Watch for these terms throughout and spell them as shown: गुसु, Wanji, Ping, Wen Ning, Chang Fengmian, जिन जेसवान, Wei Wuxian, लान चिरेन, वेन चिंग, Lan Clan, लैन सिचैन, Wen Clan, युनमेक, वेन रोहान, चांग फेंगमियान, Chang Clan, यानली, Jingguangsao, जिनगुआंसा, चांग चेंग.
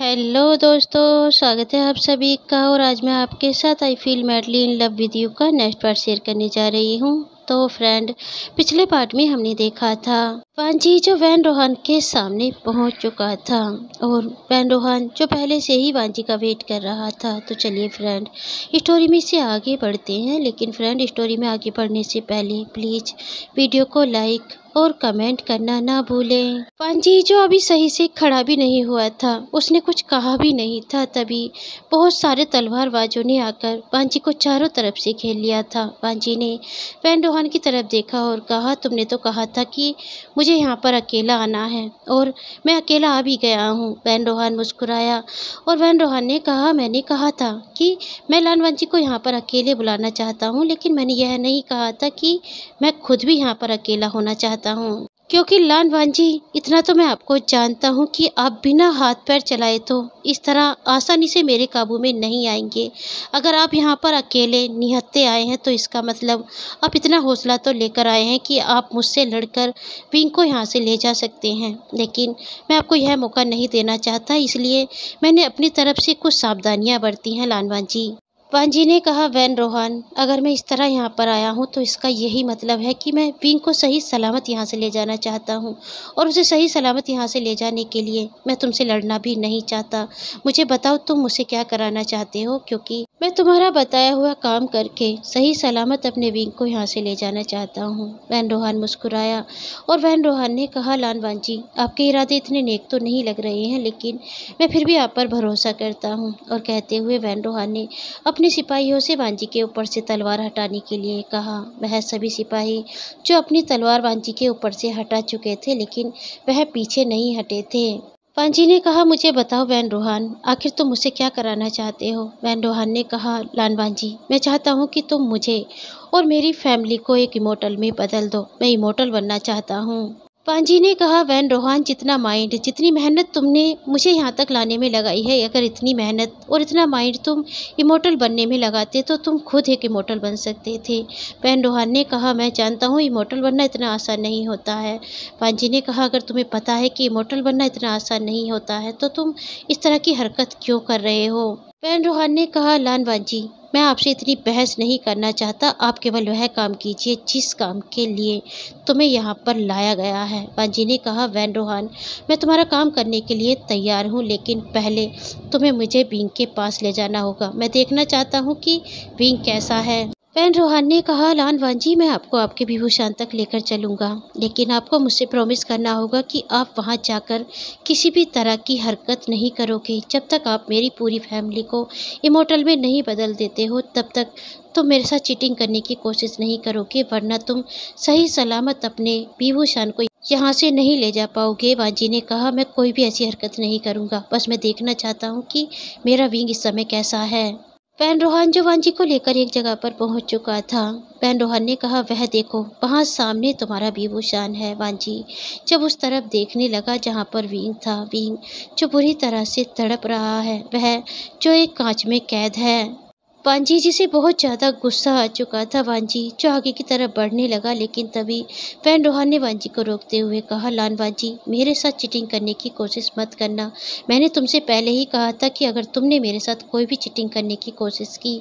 Hello दोस्तों, स्वागत है आप सभी का। और आज मैं आपके साथ I feel madly in love with you का नेक्स्ट पार्ट शेयर करने जा रही हूँ। तो फ्रेंड, पिछले पार्ट में हमने देखा था वांजी जो वेन रोहान के सामने पहुँच चुका था और वेन रोहान जो पहले से ही वांजी का वेट कर रहा था। तो चलिए फ्रेंड, स्टोरी में इससे आगे बढ़ते हैं। लेकिन फ्रेंड, स्टोरी में आगे बढ़ने से पहले प्लीज़ वीडियो को लाइक और कमेंट करना ना भूलें। वांजी जो अभी सही से खड़ा भी नहीं हुआ था, उसने कुछ कहा भी नहीं था, तभी बहुत सारे तलवारबाजों ने आकर वांजी को चारों तरफ से घेर लिया था। वांजी ने वेन रोहान की तरफ देखा और कहा, तुमने तो कहा था कि मुझे यहाँ पर अकेला आना है और मैं अकेला आ भी गया हूँ। वेन रोहान मुस्कुराया और वेन रोहान ने कहा, मैंने कहा था कि मैं लान वांजी को यहाँ पर अकेले बुलाना चाहता हूँ, लेकिन मैंने यह नहीं कहा था कि मैं खुद भी यहाँ पर अकेला होना चाहता हूँ, क्योंकि लान वांजी इतना तो मैं आपको जानता हूँ कि आप बिना हाथ पैर चलाए तो इस तरह आसानी से मेरे काबू में नहीं आएंगे। अगर आप यहाँ पर अकेले निहत्ते आए हैं तो इसका मतलब आप इतना हौसला तो लेकर आए हैं कि आप मुझसे लड़कर पिंग को यहाँ से ले जा सकते हैं, लेकिन मैं आपको यह मौका नहीं देना चाहता, इसलिए मैंने अपनी तरफ से कुछ सावधानियाँ बरती हैं लान वांजी। वांजी ने कहा, वेन रोहान, अगर मैं इस तरह यहाँ पर आया हूँ तो इसका यही मतलब है कि मैं पिंग को सही सलामत यहाँ से ले जाना चाहता हूँ, और उसे सही सलामत यहाँ से ले जाने के लिए मैं तुमसे लड़ना भी नहीं चाहता। मुझे बताओ तुम मुझसे क्या कराना चाहते हो, क्योंकि मैं तुम्हारा बताया हुआ काम करके सही सलामत अपने पिंग को यहाँ से ले जाना चाहता हूँ। वेन रोहान मुस्कुराया और वेन रोहान ने कहा, लान वांजी, आपके इरादे इतने नेक तो नहीं लग रहे हैं, लेकिन मैं फिर भी आप पर भरोसा करता हूँ। और कहते हुए वेन रोहान ने अपने सिपाहियों से वांजी के ऊपर से तलवार हटाने के लिए कहा। वह सभी सिपाही जो अपनी तलवार वांजी के ऊपर से हटा चुके थे, लेकिन वह पीछे नहीं हटे थे। वांजी ने कहा, मुझे बताओ वेन रोहान, आखिर तुम मुझसे क्या कराना चाहते हो। वेन रोहान ने कहा, लान वांजी, मैं चाहता हूँ कि तुम मुझे और मेरी फैमिली को एक इमोर्टल में बदल दो। मैं इमोर्टल बनना चाहता हूँ। वांजी ने कहा, वेन रोहान, जितना माइंड, जितनी मेहनत तुमने मुझे यहाँ तक लाने में लगाई है, अगर इतनी मेहनत और इतना माइंड तुम इमोर्टल बनने में लगाते तो तुम खुद एक इमोर्टल बन सकते थे। वेन रोहान ने कहा, मैं जानता हूँ इमोर्टल बनना इतना आसान नहीं होता है। वांजी ने कहा, अगर तुम्हें पता है कि इमोर्टल बनना इतना आसान नहीं होता है तो तुम इस तरह की हरकत क्यों कर रहे हो। वेन रोहान ने कहा, लान वांजी, मैं आपसे इतनी बहस नहीं करना चाहता, आप केवल वह काम कीजिए जिस काम के लिए तुम्हें यहाँ पर लाया गया है। वांजी ने कहा, वेन रोहान, मैं तुम्हारा काम करने के लिए तैयार हूँ, लेकिन पहले तुम्हें मुझे पिंग के पास ले जाना होगा। मैं देखना चाहता हूँ कि पिंग कैसा है। वेन रोहान ने कहा, लान वांजी, मैं आपको आपके विभूषण तक लेकर चलूँगा, लेकिन आपको मुझसे प्रॉमिस करना होगा कि आप वहाँ जाकर किसी भी तरह की हरकत नहीं करोगे। जब तक आप मेरी पूरी फैमिली को इमोर्टल में नहीं बदल देते हो, तब तक तुम मेरे साथ चीटिंग करने की कोशिश नहीं करोगे, वरना तुम सही सलामत अपने विभूषण को यहाँ से नहीं ले जा पाओगे। वांजी ने कहा, मैं कोई भी ऐसी हरकत नहीं करूँगा, बस मैं देखना चाहता हूँ कि मेरा विंग इस समय कैसा है। वेन रोहान जो वांजी को लेकर एक जगह पर पहुंच चुका था। वेन रोहान ने कहा, वह देखो, वहाँ सामने तुम्हारा विभूषण है। वांजी जब उस तरफ देखने लगा जहाँ पर विंग था, विंग जो बुरी तरह से तड़प रहा है, वह जो एक कांच में कैद है। वांजी जिसे बहुत ज़्यादा गुस्सा आ चुका था, वांजी जो आगे की तरफ बढ़ने लगा, लेकिन तभी वेन रोहान ने वांजी को रोकते हुए कहा, लान वांजी, मेरे साथ चीटिंग करने की कोशिश मत करना। मैंने तुमसे पहले ही कहा था कि अगर तुमने मेरे साथ कोई भी चीटिंग करने की कोशिश की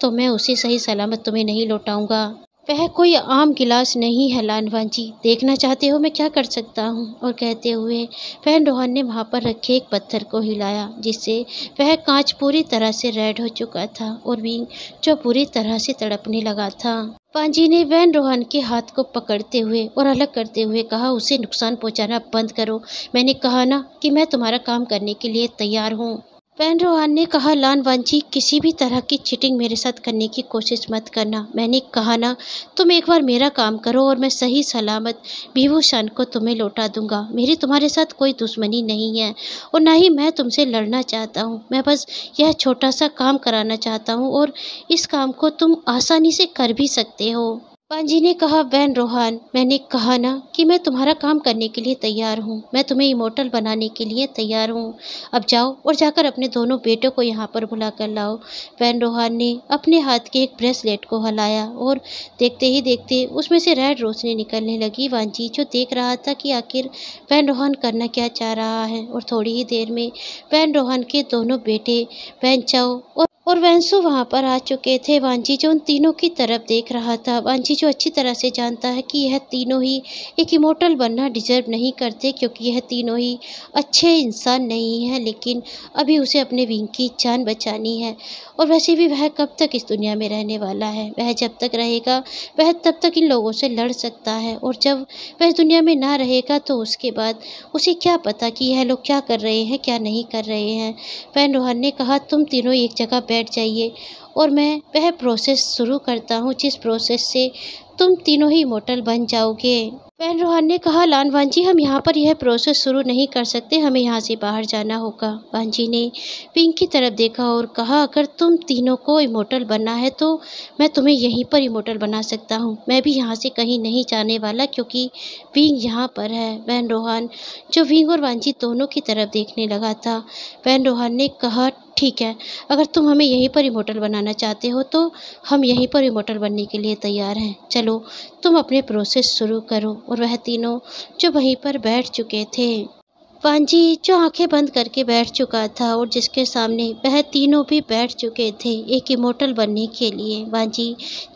तो मैं उसे सही सलामत तुम्हें नहीं लौटाऊंगा। वह कोई आम गिलास नहीं है लान वांजी, देखना चाहते हो मैं क्या कर सकता हूँ। और कहते हुए वेन रोहान ने वहाँ पर रखे एक पत्थर को हिलाया, जिससे वह कांच पूरी तरह से रेड हो चुका था और विंग जो पूरी तरह से तड़पने लगा था। वांजी ने वेन रोहान के हाथ को पकड़ते हुए और अलग करते हुए कहा, उसे नुकसान पहुँचाना बंद करो, मैंने कहा ना कि मैं तुम्हारा काम करने के लिए तैयार हूँ। वेन रोहान ने कहा, लान वांजी, किसी भी तरह की चीटिंग मेरे साथ करने की कोशिश मत करना, मैंने कहा ना, तुम एक बार मेरा काम करो और मैं सही सलामत विभूषण को तुम्हें लौटा दूंगा। मेरी तुम्हारे साथ कोई दुश्मनी नहीं है और ना ही मैं तुमसे लड़ना चाहता हूँ, मैं बस यह छोटा सा काम कराना चाहता हूँ और इस काम को तुम आसानी से कर भी सकते हो। वांजी ने कहा, वैन रोहान, मैंने कहा ना कि मैं तुम्हारा काम करने के लिए तैयार हूँ, मैं तुम्हें इमोर्टल बनाने के लिए तैयार हूँ। अब जाओ और जाकर अपने दोनों बेटों को यहाँ पर बुला कर लाओ। वैन रोहान ने अपने हाथ के एक ब्रेसलेट को हिलाया और देखते ही देखते उसमें से रेड रोशनी निकलने लगी। वांजी जो देख रहा था कि आखिर वैन रोहान करना क्या चाह रहा है, और थोड़ी ही देर में वैन रोहान के दोनों बेटे वैन चाओ और वैंसू वहाँ पर आ चुके थे। वांजी जो उन तीनों की तरफ देख रहा था, वांजी जो अच्छी तरह से जानता है कि यह तीनों ही एक इमोर्टल बनना डिजर्व नहीं करते, क्योंकि यह तीनों ही अच्छे इंसान नहीं हैं, लेकिन अभी उसे अपने विंग की जान बचानी है। और वैसे भी वह कब तक इस दुनिया में रहने वाला है, वह जब तक रहेगा वह तब तक इन लोगों से लड़ सकता है, और जब वह दुनिया में ना रहेगा तो उसके बाद उसे क्या पता कि यह लोग क्या कर रहे हैं क्या नहीं कर रहे हैं। वैन रोहन ने कहा, तुम तीनों एक जगह बैठ जाइए और मैं वह प्रोसेस शुरू करता हूँ जिस प्रोसेस से तुम तीनों ही इमोर्टल बन जाओगे। वैन रोहान ने कहा, लान वांजी, हम यहाँ पर यह प्रोसेस शुरू नहीं कर सकते, हमें यहाँ से बाहर जाना होगा। वांजी ने पिंग की तरफ देखा और कहा, अगर तुम तीनों को इमोर्टल बनना है तो मैं तुम्हें यहीं पर इमोर्टल बना सकता हूँ, मैं भी यहाँ से कहीं नहीं जाने वाला क्योंकि पिंग यहाँ पर है। वैन रोहान जो पिंग और वांजी दोनों की तरफ देखने लगा था, वैन रोहान ने कहा, ठीक है, अगर तुम हमें यहीं पर इमोर्टल बनाना चाहते हो तो हम यहीं पर इमोर्टल बनने के लिए तैयार हैं, चलो तुम अपने प्रोसेस शुरू करो। और वह तीनों जो वहीं पर बैठ चुके थे, वांजी जो आंखें बंद करके बैठ चुका था और जिसके सामने वह तीनों भी बैठ चुके थे एक इमोर्टल बनने के लिए, वांजी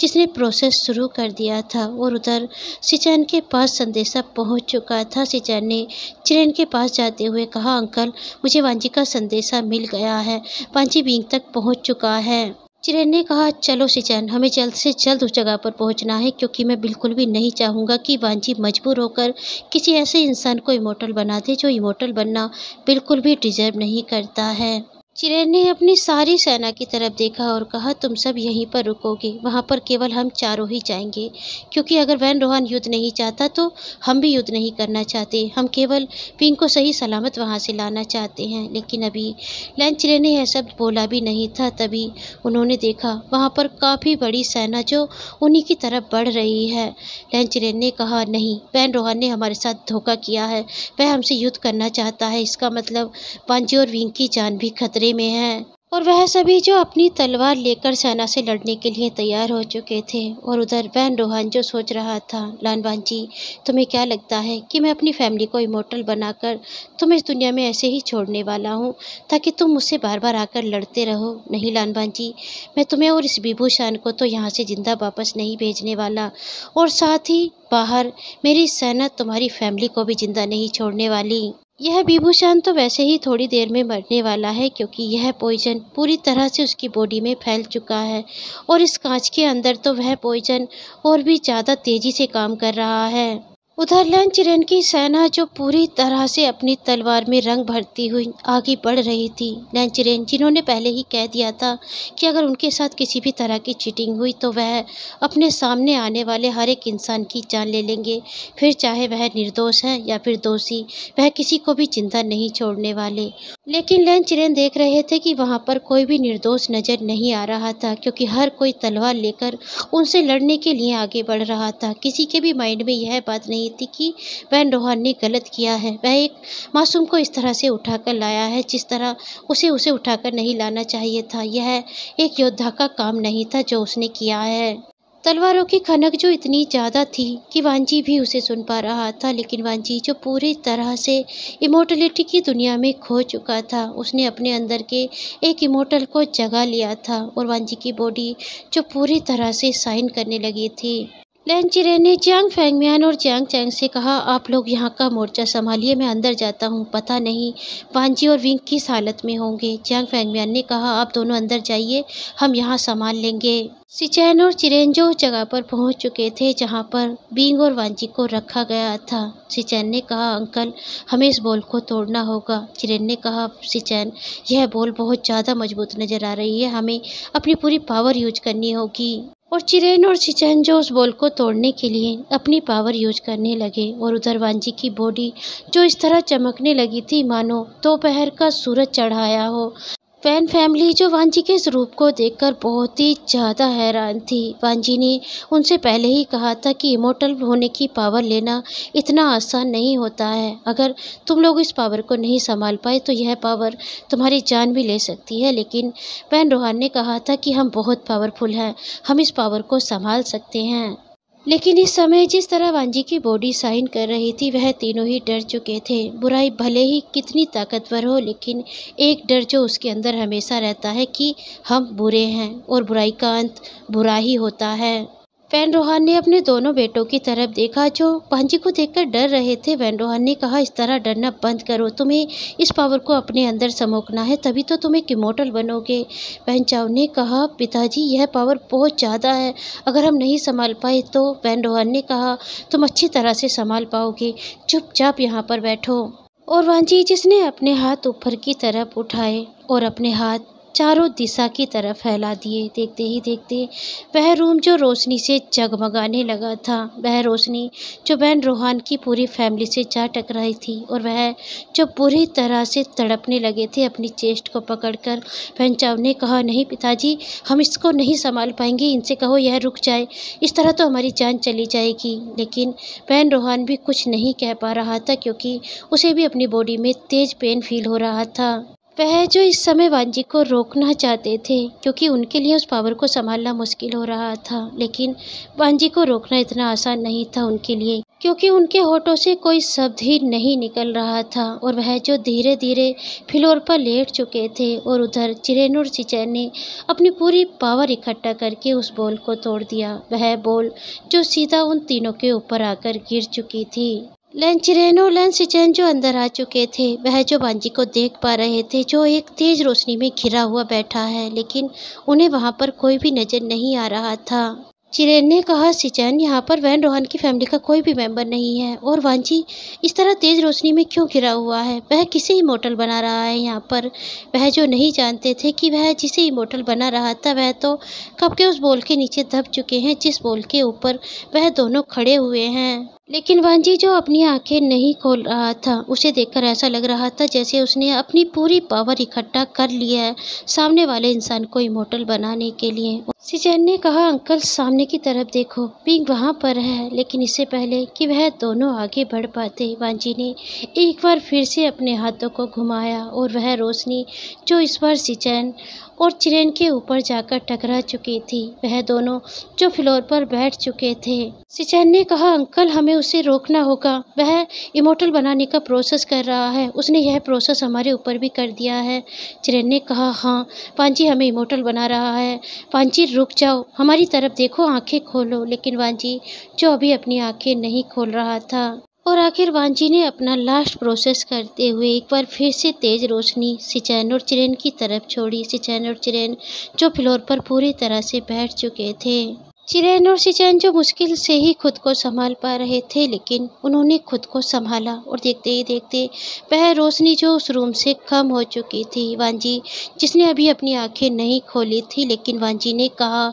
जिसने प्रोसेस शुरू कर दिया था। और उधर सिचैन के पास संदेशा पहुंच चुका था। सिचैन ने चिरेन के पास जाते हुए कहा, अंकल, मुझे वांजी का संदेशा मिल गया है, वांजी विंग तक पहुंच चुका है। चिरेन ने कहा, चलो सिचैन, हमें जल्द से जल्द उस जगह पर पहुंचना है, क्योंकि मैं बिल्कुल भी नहीं चाहूँगा कि वांजी मजबूर होकर किसी ऐसे इंसान को इमोर्टल बना दे जो इमोर्टल बनना बिल्कुल भी डिजर्व नहीं करता है। चिरेन ने अपनी सारी सेना की तरफ देखा और कहा, तुम सब यहीं पर रुकोगे, वहाँ पर केवल हम चारों ही जाएंगे, क्योंकि अगर वैन रोहान युद्ध नहीं चाहता तो हम भी युद्ध नहीं करना चाहते, हम केवल पिंग को सही सलामत वहाँ से लाना चाहते हैं। लेकिन अभी लैन चिरेन ने यह सब बोला भी नहीं था, तभी उन्होंने देखा वहाँ पर काफ़ी बड़ी सेना जो उन्हीं की तरफ बढ़ रही है। लैन चिरेन ने कहा, नहीं, वैन रोहान ने हमारे साथ धोखा किया है, वह हमसे युद्ध करना चाहता है, इसका मतलब वांजी और विंग की जान भी खतरे में है। और वह सभी जो अपनी तलवार लेकर सेना से लड़ने के लिए तैयार हो चुके थे। और उधर वैन रोहान जो सोच रहा था, लान वांजी, तुम्हें क्या लगता है कि मैं अपनी फैमिली को इमोर्टल बनाकर तुम्हें इस दुनिया में ऐसे ही छोड़ने वाला हूँ ताकि तुम मुझसे बार बार आकर लड़ते रहो? नहीं लान वांजी, मैं तुम्हें और इस विभूषण को तो यहाँ से जिंदा वापस नहीं भेजने वाला, और साथ ही बाहर मेरी सेना तुम्हारी फैमिली को भी जिंदा नहीं छोड़ने वाली। यह विभूषण तो वैसे ही थोड़ी देर में मरने वाला है, क्योंकि यह पॉइजन पूरी तरह से उसकी बॉडी में फैल चुका है, और इस कांच के अंदर तो वह पॉइजन और भी ज़्यादा तेज़ी से काम कर रहा है। उधर लान चिरेन की सेना जो पूरी तरह से अपनी तलवार में रंग भरती हुई आगे बढ़ रही थी। लान चिरेन जिन्होंने पहले ही कह दिया था कि अगर उनके साथ किसी भी तरह की चीटिंग हुई तो वह अपने सामने आने वाले हर एक इंसान की जान ले लेंगे, फिर चाहे वह निर्दोष है या फिर दोषी, वह किसी को भी जिंदा नहीं छोड़ने वाले। लेकिन लान चिरेन देख रहे थे कि वहाँ पर कोई भी निर्दोष नज़र नहीं आ रहा था, क्योंकि हर कोई तलवार लेकर उनसे लड़ने के लिए आगे बढ़ रहा था। किसी के भी माइंड में यह बात नहीं थी कि वैन रोहान ने गलत किया है, वह एक मासूम को इस तरह से उठाकर लाया है जिस तरह उसे उठाकर नहीं लाना चाहिए था। यह एक योद्धा का काम नहीं था जो उसने किया है। तलवारों की खनक जो इतनी ज़्यादा थी कि वांजी भी उसे सुन पा रहा था, लेकिन वांजी जो पूरी तरह से इमोर्टलिटी की दुनिया में खो चुका था, उसने अपने अंदर के एक इमोर्टल को जगा लिया था, और वांजी की बॉडी जो पूरी तरह से साइन करने लगी थी। लान चिरेन ने चांग फेंगमियान और चांग चेंग से कहा, आप लोग यहाँ का मोर्चा संभालिए, मैं अंदर जाता हूँ, पता नहीं वांजी और विंग किस हालत में होंगे। चांग फेंगमियान ने कहा, आप दोनों अंदर जाइए, हम यहाँ संभाल लेंगे। सिचैन और चिरेन जो जगह पर पहुँच चुके थे जहाँ पर बिंग और वांजी को रखा गया था। सिचैन ने कहा, अंकल, हमें इस बॉल को तोड़ना होगा। चिरेन ने कहा, सिचैन, यह बॉल बहुत ज़्यादा मजबूत नज़र आ रही है, हमें अपनी पूरी पावर यूज करनी होगी। और चिरेन और सिचैन जो उस बॉल को तोड़ने के लिए अपनी पावर यूज करने लगे। और उधर वांजी की बॉडी जो इस तरह चमकने लगी थी मानो दोपहर का सूरज चढ़ाया हो, वैन फैमिली जो वांजी के इस रूप को देखकर बहुत ही ज़्यादा हैरान थी। वांजी ने उनसे पहले ही कहा था कि इमोर्टल होने की पावर लेना इतना आसान नहीं होता है। अगर तुम लोग इस पावर को नहीं संभाल पाए तो यह पावर तुम्हारी जान भी ले सकती है। लेकिन वैन रोहान ने कहा था कि हम बहुत पावरफुल हैं, हम इस पावर को संभाल सकते हैं। लेकिन इस समय जिस तरह वांजी की बॉडी साइन कर रही थी वह तीनों ही डर चुके थे। बुराई भले ही कितनी ताकतवर हो लेकिन एक डर जो उसके अंदर हमेशा रहता है कि हम बुरे हैं और बुराई का अंत बुरा ही होता है। वैन रोहान ने अपने दोनों बेटों की तरफ देखा जो वांजी को देखकर डर रहे थे। वैन रोहान ने कहा, इस तरह डरना बंद करो, तुम्हें इस पावर को अपने अंदर समोकना है, तभी तो तुम एक इमोर्टल बनोगे। वैन चाओ ने कहा, पिताजी यह पावर बहुत ज़्यादा है, अगर हम नहीं संभाल पाए तो। वैन रोहान ने कहा, तुम अच्छी तरह से संभाल पाओगे, चुपचाप यहाँ पर बैठो। और वांजी जिसने अपने हाथ ऊपर की तरफ उठाए और अपने हाथ चारों दिशा की तरफ फैला दिए, देखते ही देखते वह रूम जो रोशनी से जगमगाने लगा था, वह रोशनी जो वैन रोहान की पूरी फैमिली से जा टकराई थी और वह जो पूरी तरह से तड़पने लगे थे अपनी चेस्ट को पकड़कर। वैन चाओ ने कहा, नहीं पिताजी, हम इसको नहीं संभाल पाएंगे, इनसे कहो यह रुक जाए, इस तरह तो हमारी जान चली जाएगी। लेकिन वैन रोहान भी कुछ नहीं कह पा रहा था क्योंकि उसे भी अपनी बॉडी में तेज पेन फील हो रहा था। वह जो इस समय वांजी को रोकना चाहते थे क्योंकि उनके लिए उस पावर को संभालना मुश्किल हो रहा था, लेकिन वांजी को रोकना इतना आसान नहीं था उनके लिए क्योंकि उनके होठों से कोई शब्द ही नहीं निकल रहा था। और वह जो धीरे धीरे फ्लोर पर लेट चुके थे और उधर चिरेन और सिचैन ने अपनी पूरी पावर इकट्ठा करके उस बॉल को तोड़ दिया, वह बॉल जो सीधा उन तीनों के ऊपर आकर गिर चुकी थी। लैन चिरेन और लैन सिचैन जो अंदर आ चुके थे वह जो वांजी को देख पा रहे थे जो एक तेज रोशनी में घिरा हुआ बैठा है, लेकिन उन्हें वहां पर कोई भी नज़र नहीं आ रहा था। चिरेन ने कहा, सिचैन यहाँ पर वैन रोहान की फैमिली का कोई भी मेंबर नहीं है और वांजी इस तरह तेज रोशनी में क्यों घिरा हुआ है, वह किसे इमोर्टल बना रहा है यहाँ पर। वह जो नहीं जानते थे कि वह जिसे इमोर्टल बना रहा था वह तो कब के उस बॉल के नीचे दब चुके हैं जिस बॉल के ऊपर वह दोनों खड़े हुए हैं। लेकिन वांजी जो अपनी आंखें नहीं खोल रहा था उसे देखकर ऐसा लग रहा था जैसे उसने अपनी पूरी पावर इकट्ठा कर लिया है सामने वाले इंसान को इमोर्टल बनाने के लिए। सिचैन ने कहा, अंकल सामने की तरफ देखो, पिंग वहाँ पर है। लेकिन इससे पहले कि वह दोनों आगे बढ़ पाते वांजी ने एक बार फिर से अपने हाथों को घुमाया और वह रोशनी जो इस बार सिचैन और चिरेन के ऊपर जाकर टकरा चुकी थी, वह दोनों जो फ्लोर पर बैठ चुके थे। सिचैन ने कहा, अंकल हमें उसे रोकना होगा, वह इमोर्टल बनाने का प्रोसेस कर रहा है, उसने यह प्रोसेस हमारे ऊपर भी कर दिया है। चिरेन ने कहा, हाँ वांजी हमें इमोर्टल बना रहा है, वांजी रुक जाओ, हमारी तरफ देखो, आंखें खोलो। लेकिन वांजी जो अभी अपनी आंखें नहीं खोल रहा था। और आखिर वांजी ने अपना लास्ट प्रोसेस करते हुए एक बार फिर से तेज रोशनी सिचैन और चिरेन की तरफ छोड़ी। सिचैन और चिरेन जो फ्लोर पर पूरी तरह से बैठ चुके थे, चिरेन और सिचैन जो मुश्किल से ही खुद को संभाल पा रहे थे, लेकिन उन्होंने खुद को संभाला और देखते ही देखते वह रोशनी जो उस रूम से कम हो चुकी थी। वांजी जिसने अभी अपनी आंखें नहीं खोली थी, लेकिन वांजी ने कहा,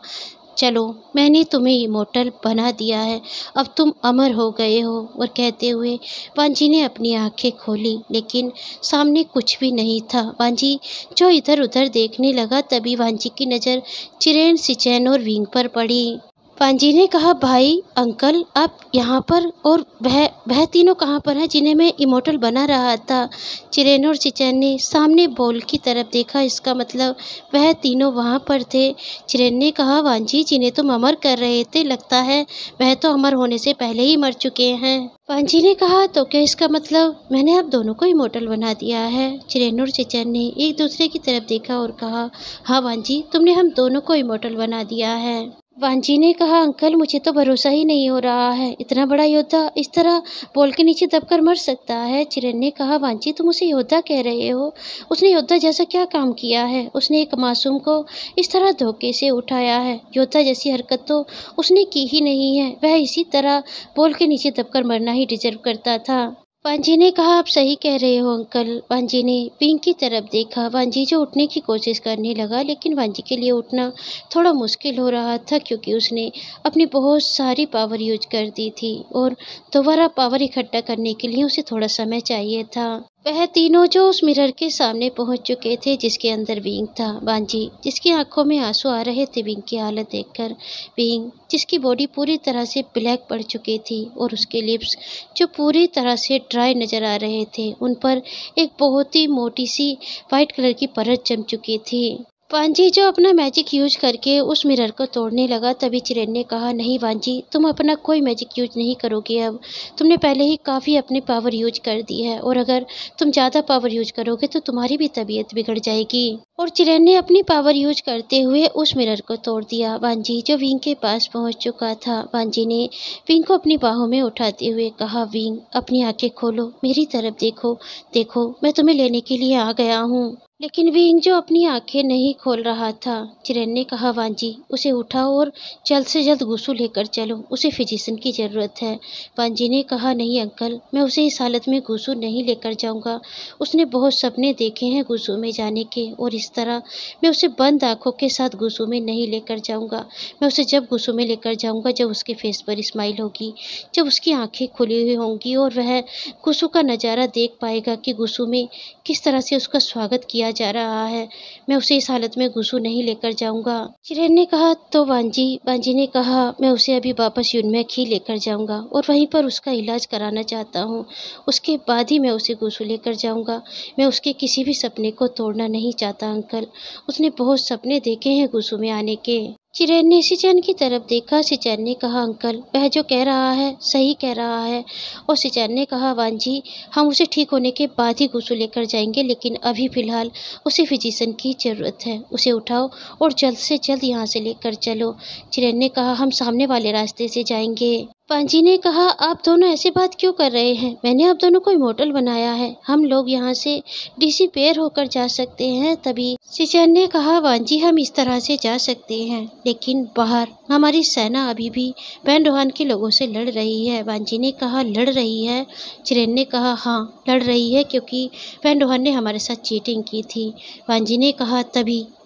चलो मैंने तुम्हें इमोर्टल बना दिया है, अब तुम अमर हो गए हो। और कहते हुए वांजी ने अपनी आंखें खोली, लेकिन सामने कुछ भी नहीं था। वांजी जो इधर उधर देखने लगा तभी वांजी की नज़र चिरेन, सिचैन और विंग पर पड़ी। वांजी ने कहा, भाई अंकल आप यहाँ पर, और वह तीनों कहाँ पर हैं जिन्हें मैं इमोर्टल बना रहा था। चिरेन और सिचैन ने सामने बॉल की तरफ देखा, इसका मतलब वह तीनों वहाँ पर थे। चिरेन ने कहा, वांजी जिन्हें तुम अमर कर रहे थे लगता है वह तो अमर होने से पहले ही मर चुके हैं। वांजी ने कहा, तो क्या इसका मतलब मैंने आप दोनों को इमोर्टल बना दिया है। चिरेन और सिचैन ने एक दूसरे की तरफ देखा और कहा, हाँ वांजी तुमने हम दोनों को इमोर्टल बना दिया है। वांजी ने कहा, अंकल मुझे तो भरोसा ही नहीं हो रहा है, इतना बड़ा योद्धा इस तरह बॉल के नीचे दबकर मर सकता है। चिरेन ने कहा, वांजी तुम उसे योद्धा कह रहे हो, उसने योद्धा जैसा क्या काम किया है, उसने एक मासूम को इस तरह धोखे से उठाया है, योद्धा जैसी हरकत तो उसने की ही नहीं है, वह इसी तरह बॉल के नीचे दबकर मरना ही डिजर्व करता था। वांजी ने कहा, आप सही कह रहे हो अंकल। वांजी ने पिंग की तरफ देखा, वांजी जो उठने की कोशिश करने लगा, लेकिन वांजी के लिए उठना थोड़ा मुश्किल हो रहा था क्योंकि उसने अपनी बहुत सारी पावर यूज कर दी थी और दोबारा पावर इकट्ठा करने के लिए उसे थोड़ा समय चाहिए था। वह तीनों जो उस मिरर के सामने पहुंच चुके थे जिसके अंदर बिंग था। वांजी जिसकी आंखों में आंसू आ रहे थे बिंग की हालत देखकर, बिंग जिसकी बॉडी पूरी तरह से ब्लैक पड़ चुकी थी और उसके लिप्स जो पूरी तरह से ड्राई नज़र आ रहे थे, उन पर एक बहुत ही मोटी सी वाइट कलर की परत जम चुकी थी। वांजी जो अपना मैजिक यूज करके उस मिरर को तोड़ने लगा तभी चिरेन ने कहा, नहीं वांजी, तुम अपना कोई मैजिक यूज नहीं करोगे। अब तुमने पहले ही काफ़ी अपनी पावर यूज कर दी है और अगर तुम ज़्यादा पावर यूज करोगे तो तुम्हारी भी तबीयत बिगड़ जाएगी। और चिरेन ने अपनी पावर यूज करते हुए उस मिरर को तोड़ दिया। वांजी जो विंग के पास पहुँच चुका था, वांजी ने विंग को अपनी बाहों में उठाते हुए कहा, विंग अपनी आँखें खोलो, मेरी तरफ देखो, देखो मैं तुम्हें लेने के लिए आ गया हूँ। लेकिन विंग जो अपनी आंखें नहीं खोल रहा था। चिरेन ने कहा, वांजी उसे उठाओ और जल्द से जल्द गुसु लेकर चलो, उसे फिजिशियन की ज़रूरत है। वांजी ने कहा, नहीं अंकल, मैं उसे इस हालत में गुसु नहीं लेकर जाऊंगा। उसने बहुत सपने देखे हैं गुसु में जाने के और इस तरह मैं उसे बंद आँखों के साथ गुसु में नहीं लेकर जाऊँगा। मैं उसे जब गुसु में लेकर जाऊँगा जब उसके फेस पर स्माइल होगी, जब उसकी आँखें खुली हुई होंगी और वह गुसु का नज़ारा देख पाएगा कि गुसु में किस तरह से उसका स्वागत किया जा रहा है। मैं उसे इस हालत में गुसु नहीं लेकर जाऊंगा। चिरेन ने कहा, तो वांजी ने कहा, मैं उसे अभी वापस युनमेक ही लेकर जाऊंगा और वहीं पर उसका इलाज कराना चाहता हूं। उसके बाद ही मैं उसे गुसु लेकर जाऊंगा। मैं उसके किसी भी सपने को तोड़ना नहीं चाहता अंकल, उसने बहुत सपने देखे हैं गुसु में आने के। चिरेन ने सिचैन की तरफ देखा। सिचैन ने कहा, अंकल वह जो कह रहा है सही कह रहा है। और सिचैन ने कहा, वांजी हम उसे ठीक होने के बाद ही गुसु लेकर जाएंगे, लेकिन अभी फ़िलहाल उसे फिजिशियन की ज़रूरत है। उसे उठाओ और जल्द से जल्द यहाँ से लेकर चलो। चिरेन ने कहा, हम सामने वाले रास्ते से जाएंगे। वांजी ने कहा, आप दोनों ऐसी बात क्यों कर रहे हैं? मैंने आप दोनों को इमोर्टल बनाया है, हम लोग यहाँ से डिसिपेयर होकर जा सकते हैं। तभी सिचैन ने कहा, वांजी हम इस तरह से जा सकते हैं, लेकिन बाहर हमारी सेना अभी भी वेन रोहान के लोगों से लड़ रही है। वांजी ने कहा, लड़ रही है? चिरेन ने कहा, हाँ लड़ रही है, क्योंकि वेन रोहान ने हमारे साथ चीटिंग की थी। वांजी ने कहा,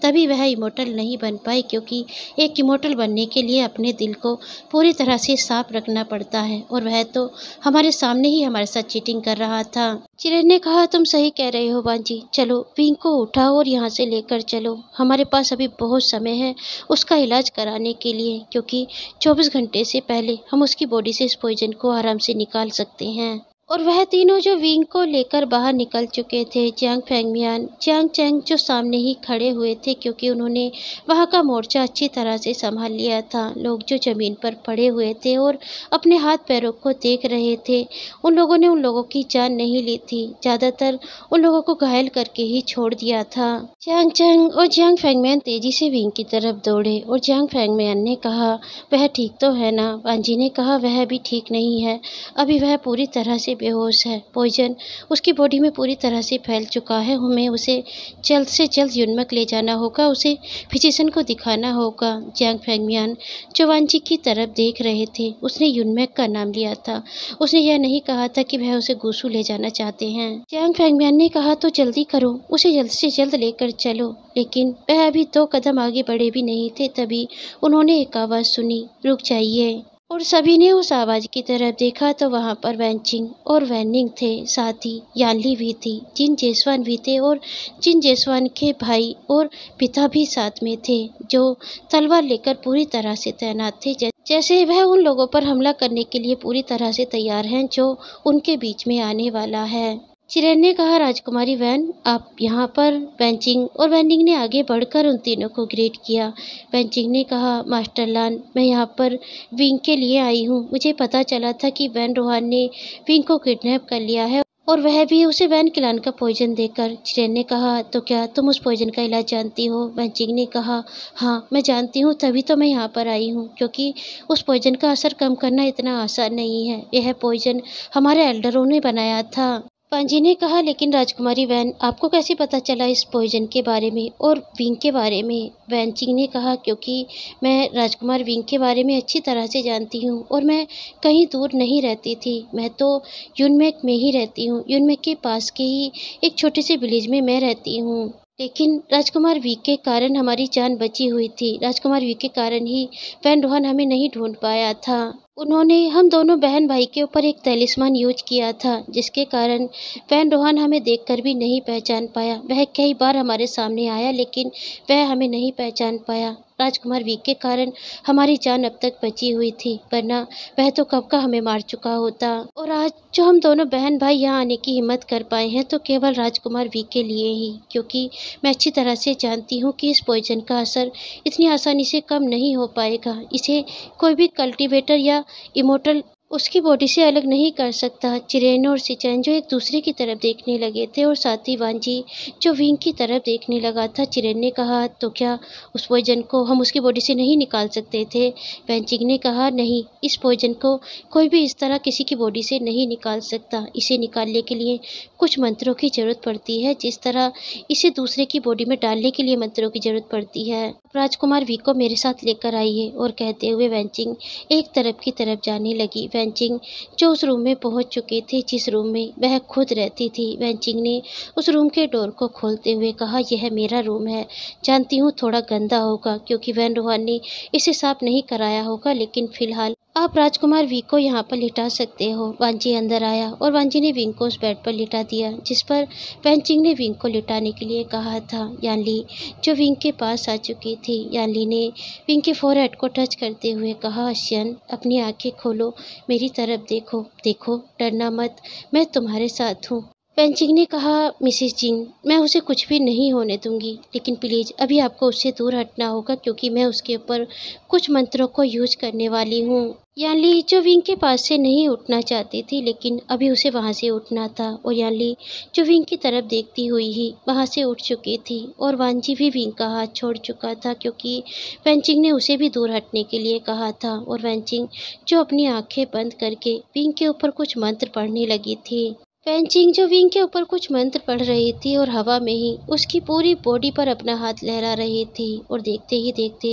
तभी वह इमोर्टल नहीं बन पाई, क्योंकि एक इमोर्टल बनने के लिए अपने दिल को पूरी तरह से साफ रखना पड़ता है और वह तो हमारे सामने ही हमारे साथ चीटिंग कर रहा था। चिरेन ने कहा, तुम सही कह रहे हो वांजी, चलो विंग को उठाओ और यहाँ से लेकर चलो। हमारे पास अभी बहुत समय है उसका इलाज कराने के लिए, क्योंकि 24 घंटे से पहले हम उसकी बॉडी से इस पॉइजन को आराम से निकाल सकते हैं। और वह तीनों जो विंग को लेकर बाहर निकल चुके थे। चांग फेंगमियान, चांग चेंग जो सामने ही खड़े हुए थे, क्योंकि उन्होंने वहाँ का मोर्चा अच्छी तरह से संभाल लिया था। लोग जो ज़मीन पर पड़े हुए थे और अपने हाथ पैरों को देख रहे थे, उन लोगों ने उन लोगों की जान नहीं ली थी, ज़्यादातर उन लोगों को घायल करके ही छोड़ दिया था। चांग चेंग और चांग फेंगमियान तेज़ी से विंग की तरफ दौड़े और चांग फेंगमियान ने कहा, वह ठीक तो है ना? वांजी ने कहा, वह अभी ठीक नहीं है, अभी वह पूरी तरह से बेहोश है। पॉइजन उसकी बॉडी में पूरी तरह से फैल चुका है, हमें उसे जल्द से जल्द युनमेक ले जाना होगा, उसे फिजिशियन को दिखाना होगा। चांग फेंगमियान जो वांजी की तरफ देख रहे थे, उसने युनमेक का नाम लिया था, उसने यह नहीं कहा था कि वह उसे गुसु ले जाना चाहते हैं। चांग फेंगमियान ने कहा, तो जल्दी करो, उसे जल्द से जल्द लेकर चलो। लेकिन वह अभी 2 कदम आगे बढ़े भी नहीं थे, तभी उन्होंने एक आवाज़ सुनी, रुक जाइए। और सभी ने उस आवाज़ की तरफ देखा तो वहाँ पर वेन चिंग और वेन निंग थे, साथ ही यानली भी थी, जिन जेसवान भी थे और जिन जेसवान के भाई और पिता भी साथ में थे, जो तलवार लेकर पूरी तरह से तैनात थे, जैसे वह उन लोगों पर हमला करने के लिए पूरी तरह से तैयार हैं जो उनके बीच में आने वाला है। चिरेन ने कहा, राजकुमारी वैन आप यहाँ पर। वेन चिंग और वेन निंग ने आगे बढ़कर उन तीनों को ग्रीट किया। वेन चिंग ने कहा, मास्टर लान मैं यहाँ पर विंग के लिए आई हूँ, मुझे पता चला था कि वेन रोहान ने विंग को किडनैप कर लिया है और वह भी उसे वेन क्लान का पॉइजन देकर। चिरेन ने कहा, तो क्या तुम उस पॉइजन का इलाज जानती हो? वेन चिंग ने कहा, हाँ मैं जानती हूँ, तभी तो मैं यहाँ पर आई हूँ, क्योंकि उस पॉइजन का असर कम करना इतना आसान नहीं है। यह पॉइजन हमारे एल्डरों ने बनाया था। वांजी ने कहा, लेकिन राजकुमारी वैन आपको कैसे पता चला इस पॉइजन के बारे में और विंग के बारे में? वेन चिंग ने कहा, क्योंकि मैं राजकुमार विंग के बारे में अच्छी तरह से जानती हूँ और मैं कहीं दूर नहीं रहती थी, मैं तो युनमेक में ही रहती हूँ, युनमेक के पास के ही एक छोटे से विलेज में मैं रहती हूँ। लेकिन राजकुमार वी के कारण हमारी जान बची हुई थी, राजकुमार वी के कारण ही वेन रोहान हमें नहीं ढूंढ पाया था। उन्होंने हम दोनों बहन भाई के ऊपर एक तलिस्मान यूज किया था, जिसके कारण वैन रोहान हमें देखकर भी नहीं पहचान पाया। वह कई बार हमारे सामने आया लेकिन वह हमें नहीं पहचान पाया। राजकुमार वी के कारण हमारी जान अब तक बची हुई थी, वरना वह तो कब का हमें मार चुका होता। और आज जो हम दोनों बहन भाई यहाँ आने की हिम्मत कर पाए हैं तो केवल राजकुमार वी के लिए ही, क्योंकि मैं अच्छी तरह से जानती हूँ कि इस पॉइजन का असर इतनी आसानी से कम नहीं हो पाएगा। इसे कोई भी कल्टीवेटर या इमोटल उसकी बॉडी से अलग नहीं कर सकता। चिरेन और सिचैन जो एक दूसरे की तरफ देखने लगे थे और साथ ही वांजी जो विंग की तरफ देखने लगा था, चिरेन ने कहा, तो क्या उस पॉइजन को हम उसकी बॉडी से नहीं निकाल सकते थे? वेंचिंग ने कहा, नहीं, इस पॉइजन को कोई भी इस तरह किसी की बॉडी से नहीं निकाल सकता। इसे निकालने के लिए कुछ मंत्रों की ज़रूरत पड़ती है, जिस तरह इसे दूसरे की बॉडी में डालने के लिए मंत्रों की ज़रूरत पड़ती है। राजकुमार वी को मेरे साथ लेकर आइए, और कहते हुए वेंचिंग एक तरफ की तरफ जाने लगी। वेन चिंग जो उस रूम में पहुंच चुके थे जिस रूम में वह खुद रहती थी, वेन चिंग ने उस रूम के डोर को खोलते हुए कहा, यह मेरा रूम है। जानती हूँ थोड़ा गंदा होगा क्योंकि वैन रोहान ने इसे साफ नहीं कराया होगा, लेकिन फिलहाल आप राजकुमार वी को यहाँ पर लिटा सकते हो। वांजी अंदर आया और वांजी ने विंग को उस बेड पर लिटा दिया जिस पर वेन चिंग ने विंग को लिटाने के लिए कहा था। यानली जो विंग के पास आ चुकी थी, यानली ने विंग के फोरहेड को टच करते हुए कहा, शियन अपनी आंखें खोलो, मेरी तरफ देखो, देखो, डरना मत, मैं तुम्हारे साथ हूँ। वेन चिंग ने कहा, मिसेस चिंग मैं उसे कुछ भी नहीं होने दूंगी, लेकिन प्लीज़ अभी आपको उससे दूर हटना होगा क्योंकि मैं उसके ऊपर कुछ मंत्रों को यूज करने वाली हूँ। यानली जो विंग के पास से नहीं उठना चाहती थी लेकिन अभी उसे वहाँ से उठना था, और यानली जो विंग की तरफ देखती हुई ही वहाँ से उठ चुकी थी, और वांजी भी विंग का हाथ छोड़ चुका था क्योंकि वेंचिंग ने उसे भी दूर हटने के लिए कहा था। और वेंचिंग जो अपनी आँखें बंद करके विंग के ऊपर कुछ मंत्र पढ़ने लगी थी। वेन चिंग जो विंग के ऊपर कुछ मंत्र पढ़ रही थी और हवा में ही उसकी पूरी बॉडी पर अपना हाथ लहरा रही थी, और देखते ही देखते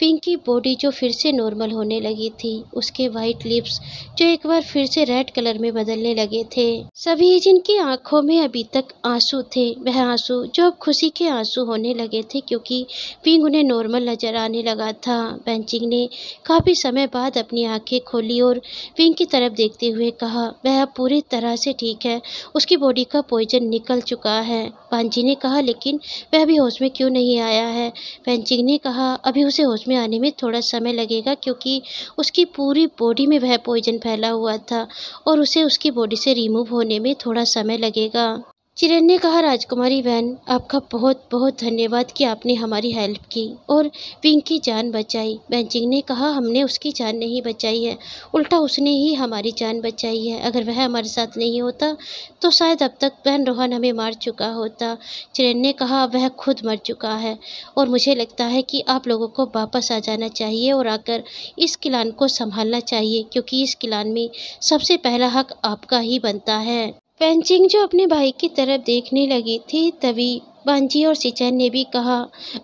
विंग की बॉडी जो फिर से नॉर्मल होने लगी थी, उसके वाइट लिप्स जो एक बार फिर से रेड कलर में बदलने लगे थे। सभी जिनकी आंखों में अभी तक आंसू थे वह आंसू जो अब खुशी के आंसू होने लगे थे क्योंकि विंग उन्हें नॉर्मल नजर आने लगा था। वेन चिंग ने काफ़ी समय बाद अपनी आँखें खोली और विंग की तरफ देखते हुए कहा, वह अब पूरी तरह से ठीक है, उसकी बॉडी का पॉइजन निकल चुका है। वांजी ने कहा, लेकिन वह अभी होश में क्यों नहीं आया है? वेंचिंग ने कहा, अभी उसे होश में आने में थोड़ा समय लगेगा क्योंकि उसकी पूरी बॉडी में वह पॉइजन फैला हुआ था और उसे उसकी बॉडी से रिमूव होने में थोड़ा समय लगेगा। चिरेन ने कहा, राजकुमारी वैन आपका बहुत बहुत धन्यवाद कि आपने हमारी हेल्प की और विंग की जान बचाई। वेंचिंग ने कहा, हमने उसकी जान नहीं बचाई है, उल्टा उसने ही हमारी जान बचाई है। अगर वह हमारे साथ नहीं होता तो शायद अब तक वैन रोहान हमें मार चुका होता। चिरेन ने कहा, वह खुद मर चुका है और मुझे लगता है कि आप लोगों को वापस आ जाना चाहिए और आकर इस क्लान को संभालना चाहिए क्योंकि इस क्लान में सबसे पहला हक आपका ही बनता है। वेन चिंग जो अपने भाई की तरफ देखने लगी थी तभी वांजी और सिचैन ने भी कहा,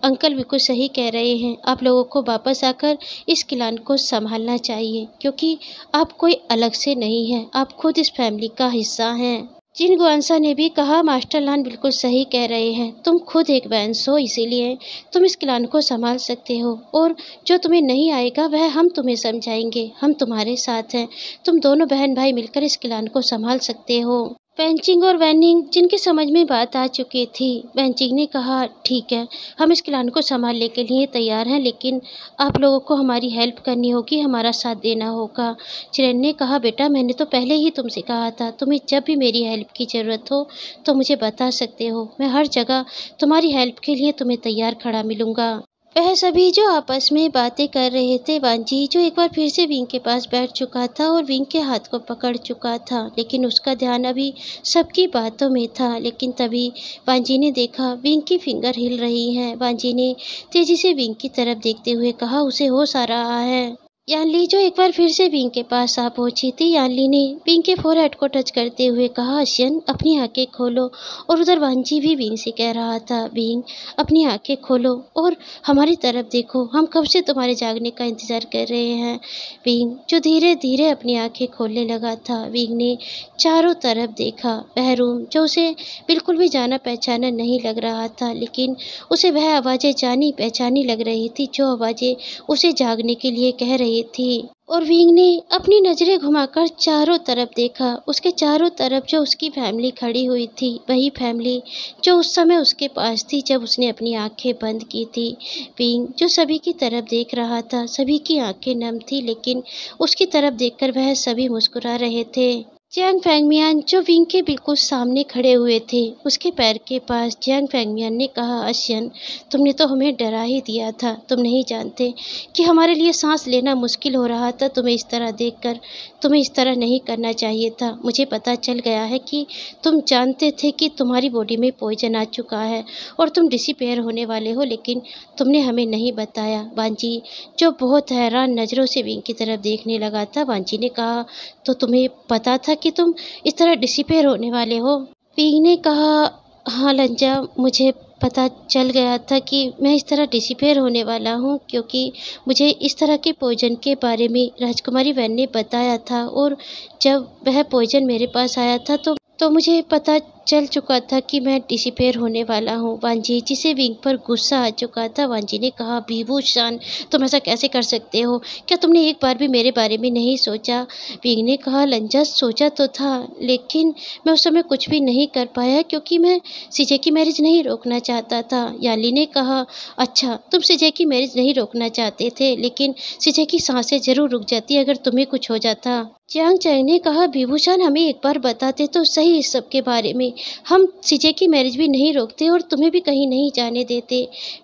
अंकल बिल्कुल सही कह रहे हैं, आप लोगों को वापस आकर इस क्लान को संभालना चाहिए क्योंकि आप कोई अलग से नहीं हैं, आप खुद इस फैमिली का हिस्सा हैं। जिनगुआंसा ने भी कहा, मास्टर लान बिल्कुल सही कह रहे हैं, तुम खुद एक वैंस हो इसीलिए तुम इस क्लान को संभाल सकते हो और जो तुम्हें नहीं आएगा वह हम तुम्हें समझाएंगे, हम तुम्हारे साथ हैं, तुम दोनों बहन भाई मिलकर इस क्लान को संभाल सकते हो। वेन चिंग और वेन निंग जिनकी समझ में बात आ चुकी थी, वेन चिंग ने कहा, ठीक है, हम इस क्लान को संभालने के लिए तैयार हैं लेकिन आप लोगों को हमारी हेल्प करनी होगी, हमारा साथ देना होगा। चिरेन ने कहा, बेटा मैंने तो पहले ही तुमसे कहा था, तुम्हें जब भी मेरी हेल्प की ज़रूरत हो तो मुझे बता सकते हो, मैं हर जगह तुम्हारी हेल्प के लिए तुम्हें तैयार खड़ा मिलूँगा। वह सभी जो आपस में बातें कर रहे थे, वांजी जो एक बार फिर से विंग के पास बैठ चुका था और विंग के हाथ को पकड़ चुका था लेकिन उसका ध्यान अभी सबकी बातों में था, लेकिन तभी वांजी ने देखा विंग की फिंगर हिल रही है। वांजी ने तेजी से विंग की तरफ देखते हुए कहा, उसे होश आ रहा है। यानली जो एक बार फिर से विंग के पास आ पहुंची थी, यानली ने विंग के फोरहेड को टच करते हुए कहा, शियन अपनी आंखें खोलो, और उधर वांजी भी विंग से कह रहा था, विंग अपनी आंखें खोलो और हमारी तरफ देखो, हम कब से तुम्हारे जागने का इंतज़ार कर रहे हैं। विंग जो धीरे धीरे अपनी आंखें खोलने लगा था, विंग ने चारों तरफ देखा। वह रूम जो उसे बिल्कुल भी जाना पहचाना नहीं लग रहा था लेकिन उसे वह आवाज़ें जानी पहचानी लग रही थी जो आवाज़ें उसे जागने के लिए कह रही थी। और विंग ने अपनी नज़रें घुमाकर चारों तरफ देखा। उसके चारों तरफ जो उसकी फैमिली खड़ी हुई थी, वही फैमिली जो उस समय उसके पास थी जब उसने अपनी आंखें बंद की थी। विंग जो सभी की तरफ देख रहा था, सभी की आंखें नम थी, लेकिन उसकी तरफ देखकर वह सभी मुस्कुरा रहे थे। चैंग फेंगमियान जो विंग के बिल्कुल सामने खड़े हुए थे, उसके पैर के पास चैंग फेंगमियान ने कहा, अशियन तुमने तो हमें डरा ही दिया था। तुम नहीं जानते कि हमारे लिए सांस लेना मुश्किल हो रहा था। तुम्हें इस तरह देखकर तुम्हें इस तरह नहीं करना चाहिए था। मुझे पता चल गया है कि तुम जानते थे कि तुम्हारी बॉडी में पॉइजन आ चुका है और तुम डिसिपेयर होने वाले हो, लेकिन तुमने हमें नहीं बताया। वांजी जो बहुत हैरान नज़रों से विंग की तरफ देखने लगा था, वांजी ने कहा, तो तुम्हें पता था कि तुम इस तरह डिसिपेयर होने वाले हो? पिंग ने कहा, हाँ लंजा, मुझे पता चल गया था कि मैं इस तरह डिसिपेयर होने वाला हूँ, क्योंकि मुझे इस तरह के पॉइजन के बारे में राजकुमारी वैन ने बताया था, और जब वह पॉइजन मेरे पास आया था तो मुझे पता चल चुका था कि मैं डिसिपेयर होने वाला हूँ। वांजी जिसे विंग पर गुस्सा आ चुका था, वांजी ने कहा, विभूषण तुम ऐसा कैसे कर सकते हो? क्या तुमने एक बार भी मेरे बारे में नहीं सोचा? विंग ने कहा, लंजा सोचा तो था, लेकिन मैं उस समय कुछ भी नहीं कर पाया, क्योंकि मैं सिजे की मैरिज नहीं रोकना चाहता था। याली ने कहा, अच्छा तुम सिजे की मैरिज नहीं रोकना चाहते थे, लेकिन सिजे की सांसें जरूर रुक जाती अगर तुम्हें कुछ हो जाता। चांग चेंग ने कहा, विभूषण हमें एक बार बताते तो सही इस सब के बारे में। हम सिजे की मैरिज भी नहीं रोकते और तुम्हें भी कहीं नहीं जाने देते।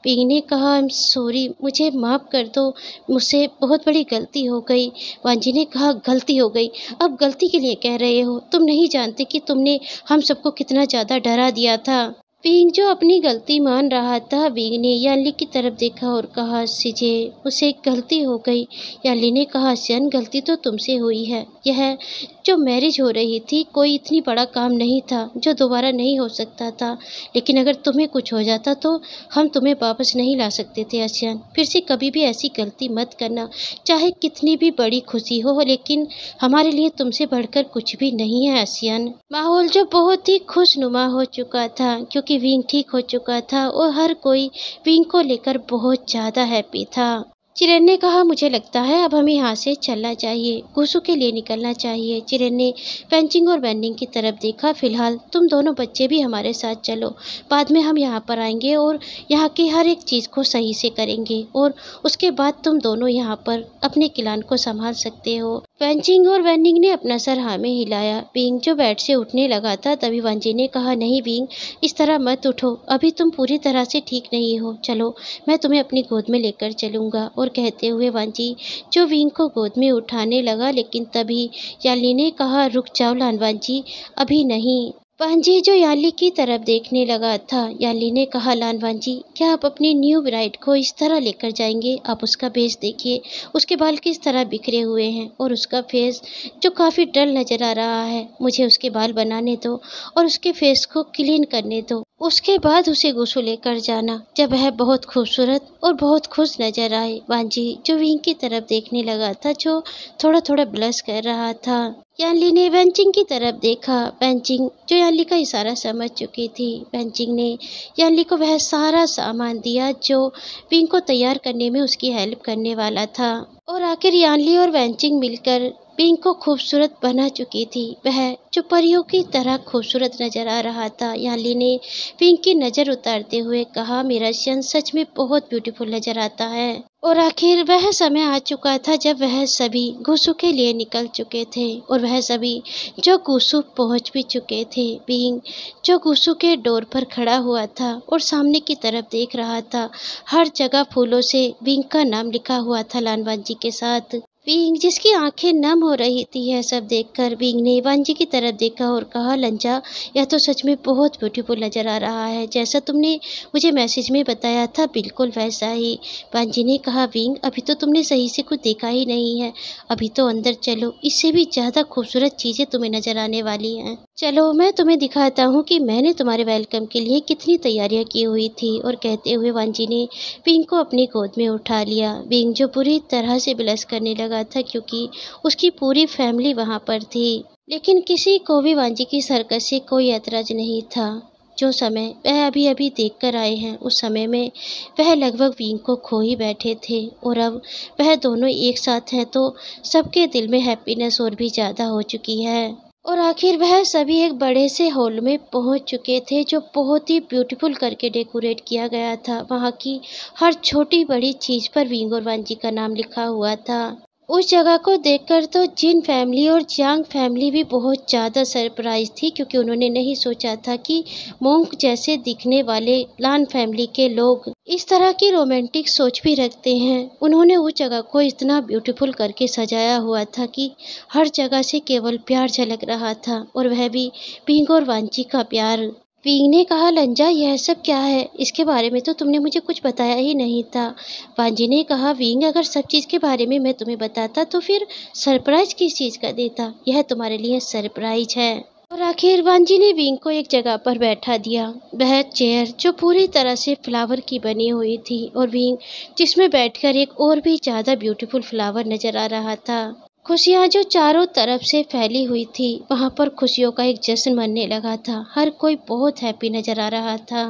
पिंग ने कहा, आई एम सॉरी, मुझे माफ़ कर दो, मुझसे बहुत बड़ी गलती हो गई। वांजी ने कहा, गलती हो गई? अब गलती के लिए कह रहे हो? तुम नहीं जानते कि तुमने हम सबको कितना ज़्यादा डरा दिया था। विंग जो अपनी गलती मान रहा था, विंग ने याली की तरफ देखा और कहा, सिजे उसे गलती हो गई। याली ने कहा, सियन गलती तो तुमसे हुई है। यह जो मैरिज हो रही थी कोई इतनी बड़ा काम नहीं था जो दोबारा नहीं हो सकता था, लेकिन अगर तुम्हें कुछ हो जाता तो हम तुम्हें वापस नहीं ला सकते थे। अशियन फिर से कभी भी ऐसी गलती मत करना, चाहे कितनी भी बड़ी खुशी हो, लेकिन हमारे लिए तुमसे बढ़कर कुछ भी नहीं है अशियन। माहौल जो बहुत ही खुशनुमा हो चुका था, क्योंकि विंग ठीक हो चुका था और हर कोई विंग को लेकर बहुत ज़्यादा हैप्पी था। चिरेन ने कहा, मुझे लगता है अब हमें यहाँ से चलना चाहिए, गुसु के लिए निकलना चाहिए। चिरेन ने वेन चिंग और वेन निंग की तरफ देखा, फिलहाल तुम दोनों बच्चे भी हमारे साथ चलो, बाद में हम यहाँ पर आएंगे और यहाँ की हर एक चीज़ को सही से करेंगे, और उसके बाद तुम दोनों यहाँ पर अपने क्लान को संभाल सकते हो। वेन चिंग और वेन निंग ने अपना सर हाँ में हिलाया। विंग जो बेड से उठने लगा था, तभी वांजी ने कहा, नहीं विंग इस तरह मत उठो, अभी तुम पूरी तरह से ठीक नहीं हो, चलो मैं तुम्हें अपनी गोद में लेकर चलूँगा। और कहते हुए वांजी जो विंग को गोद में उठाने लगा, लेकिन तभी याली ने कहा, रुक जाओ लान वांजी, अभी नहीं। वांजी जो याली की तरफ देखने लगा था, याली ने कहा, लान वांजी क्या आप अपनी न्यू ब्राइड को इस तरह लेकर जाएंगे? आप उसका फेस देखिए, उसके बाल किस तरह बिखरे हुए हैं और उसका फेस जो काफ़ी डल नज़र आ रहा है। मुझे उसके बाल बनाने दो और उसके फेस को क्लीन करने दो, उसके बाद उसे गुसु लेकर जाना, जब वह बहुत खूबसूरत और बहुत खुश नजर आए। वांजी जो विंग की तरफ देखने लगा था, जो थोड़ा थोड़ा ब्लश कर रहा था। याली ने वेन चिंग की तरफ देखा, वेन चिंग जो याली का इशारा समझ चुकी थी। वेन चिंग ने याली को वह सारा सामान दिया जो विंग को तैयार करने में उसकी हेल्प करने वाला था, और आखिर याली और वेन चिंग मिलकर विंग को खूबसूरत बना चुकी थी। वह जो परियों की तरह खूबसूरत नजर आ रहा था। याली ने विंग की नज़र उतारते हुए कहा, मेरा शन सच में बहुत ब्यूटीफुल नज़र आता है। और आखिर वह समय आ चुका था जब वह सभी गुसु के लिए निकल चुके थे, और वह सभी जो गुसु पहुंच भी चुके थे। विंग जो गुसु के डोर पर खड़ा हुआ था और सामने की तरफ देख रहा था, हर जगह फूलों से विंग का नाम लिखा हुआ था लान वांजी के साथ। विंग जिसकी आंखें नम हो रही थी, यह सब देखकर विंग ने वांजी की तरफ देखा और कहा, लंजा यह तो सच में बहुत ब्यूटीफुल नज़र आ रहा है, जैसा तुमने मुझे मैसेज में बताया था बिल्कुल वैसा ही। वांजी ने कहा, विंग अभी तो तुमने सही से कुछ देखा ही नहीं है, अभी तो अंदर चलो, इससे भी ज़्यादा खूबसूरत चीज़ें तुम्हें नज़र आने वाली हैं। चलो मैं तुम्हें दिखाता हूँ कि मैंने तुम्हारे वेलकम के लिए कितनी तैयारियाँ की हुई थी। और कहते हुए वांजी ने विंग को अपनी गोद में उठा लिया। विंग जो पूरी तरह से ब्लश करने था, क्योंकि उसकी पूरी फैमिली वहां पर थी, लेकिन किसी को भी वांजी की सर्कस से कोई ऐतराज नहीं था। जो समय वह अभी अभी देख कर आए हैं उस समय में वह लगभग पिंग को खो ही बैठे थे, और अब वह दोनों एक साथ हैं तो सबके दिल में हैप्पीनेस और भी ज़्यादा हो चुकी है। और आखिर वह सभी एक बड़े से हॉल में पहुंच चुके थे जो बहुत ही ब्यूटीफुल करके डेकोरेट किया गया था। वहाँ की हर छोटी बड़ी चीज़ पर पिंग और वांजी का नाम लिखा हुआ था। उस जगह को देखकर तो जिन फैमिली और चांग फैमिली भी बहुत ज़्यादा सरप्राइज थी, क्योंकि उन्होंने नहीं सोचा था कि मोंग जैसे दिखने वाले लान फैमिली के लोग इस तरह की रोमांटिक सोच भी रखते हैं। उन्होंने उस जगह को इतना ब्यूटीफुल करके सजाया हुआ था कि हर जगह से केवल प्यार झलक रहा था, और वह भी पिंग और वांजी का प्यार। पिंग ने कहा, लंजा यह सब क्या है, इसके बारे में तो तुमने मुझे कुछ बताया ही नहीं था। वांजी ने कहा, पिंग अगर सब चीज़ के बारे में मैं तुम्हें बताता तो फिर सरप्राइज किस चीज़ का देता, यह तुम्हारे लिए सरप्राइज है। और आखिर वांजी ने पिंग को एक जगह पर बैठा दिया। वह चेयर जो पूरी तरह से फ्लावर की बनी हुई थी, और पिंग जिसमें बैठकर एक और भी ज़्यादा ब्यूटीफुल फ्लावर नज़र आ रहा था। खुशियाँ जो चारों तरफ से फैली हुई थी, वहाँ पर खुशियों का एक जश्न मनने लगा था। हर कोई बहुत हैप्पी नज़र आ रहा था।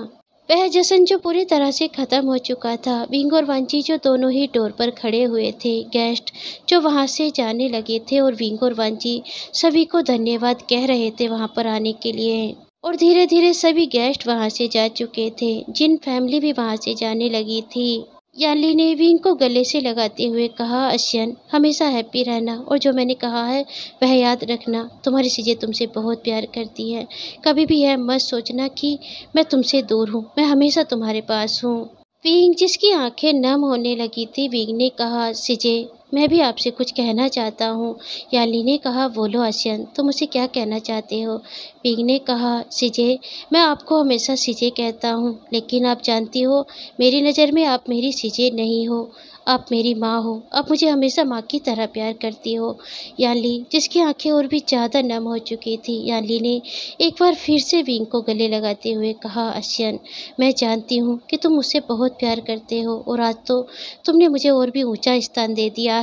वह जश्न जो पूरी तरह से ख़त्म हो चुका था। पिंग और वांजी जो दोनों ही डोर पर खड़े हुए थे, गेस्ट जो वहाँ से जाने लगे थे, और पिंग और वांजी सभी को धन्यवाद कह रहे थे वहाँ पर आने के लिए। और धीरे धीरे सभी गेस्ट वहाँ से जा चुके थे। जिन फैमिली भी वहाँ से जाने लगी थी। याली ने पिंग को गले से लगाते हुए कहा, अशियन हमेशा हैप्पी रहना, और जो मैंने कहा है वह याद रखना। तुम्हारी चीज़ें तुमसे बहुत प्यार करती है। कभी भी यह मत सोचना कि मैं तुमसे दूर हूँ, मैं हमेशा तुम्हारे पास हूँ। पिंग जिसकी आंखें नम होने लगी थी, पिंग ने कहा, सिजे मैं भी आपसे कुछ कहना चाहता हूँ। याली ने कहा, बोलो अशियन तुम उसे क्या कहना चाहते हो। पिंग ने कहा, सिजे मैं आपको हमेशा सिजे कहता हूँ, लेकिन आप जानती हो मेरी नज़र में आप मेरी सिजे नहीं हो, आप मेरी माँ हो, आप मुझे हमेशा माँ की तरह प्यार करती हो। याली जिसकी आंखें और भी ज़्यादा नम हो चुकी थी, याली ने एक बार फिर से पिंग को गले लगाते हुए कहा, अशियन मैं जानती हूँ कि तुम मुझसे बहुत प्यार करते हो, और आज तो तुमने मुझे और भी ऊँचा स्थान दे दिया है।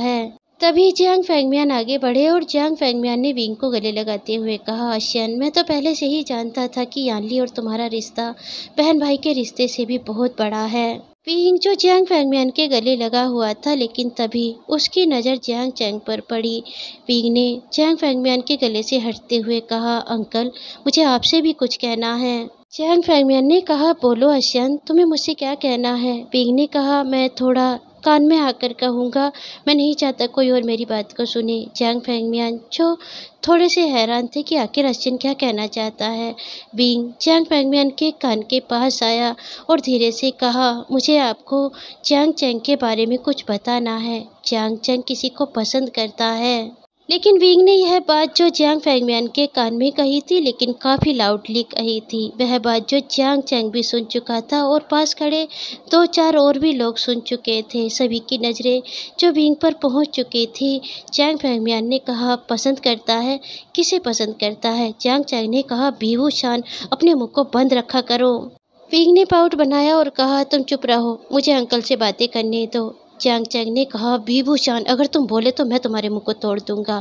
तभी चांग फेंगमियान आगे बढ़े, और चांग फेंगमियान ने पिंग को गले लगाते हुए कहा, अशियन मैं तो पहले से ही जानता था कि यानली और तुम्हारा रिश्ता बहन भाई के रिश्ते से भी बहुत बड़ा है। पिंग जो चांग फेंगमियान के गले लगा हुआ था, लेकिन तभी उसकी नज़र चांग चेंग पर पड़ी। पिंग ने चांग फेंगमियान के गले से हटते हुए कहा, अंकल मुझे आपसे भी कुछ कहना है। चांग फेंगमियान ने कहा, बोलो अशियन तुम्हें मुझसे क्या कहना है। पिंग ने कहा, मैं थोड़ा कान में आकर कहूँगा, मैं नहीं चाहता कोई और मेरी बात को सुने। चांग फेंगमियान जो थोड़े से हैरान थे कि आखिर अशियन क्या कहना चाहता है। पिंग चांग फेंगमियान के कान के पास आया और धीरे से कहा, मुझे आपको चांग चेंग के बारे में कुछ बताना है। चांग चेंग किसी को पसंद करता है, लेकिन पिंग ने यह बात जो चांग फेंगमियान के कान में कही थी, लेकिन काफ़ी लाउडली कही थी। वह बात जो चांग चेंग भी सुन चुका था, और पास खड़े दो चार और भी लोग सुन चुके थे। सभी की नज़रें जो पिंग पर पहुंच चुकी थी। चांग फेंगमियान ने कहा, पसंद करता है, किसे पसंद करता है। चांग चेंग ने कहा, बीहू शान अपने मुँह को बंद रखा करो। पिंग ने पाउट बनाया और कहा, तुम चुप रहो, मुझे अंकल से बातें करने दो। चांग चेंग ने कहा, बीभूषण अगर तुम बोले तो मैं तुम्हारे मुंह को तोड़ दूंगा।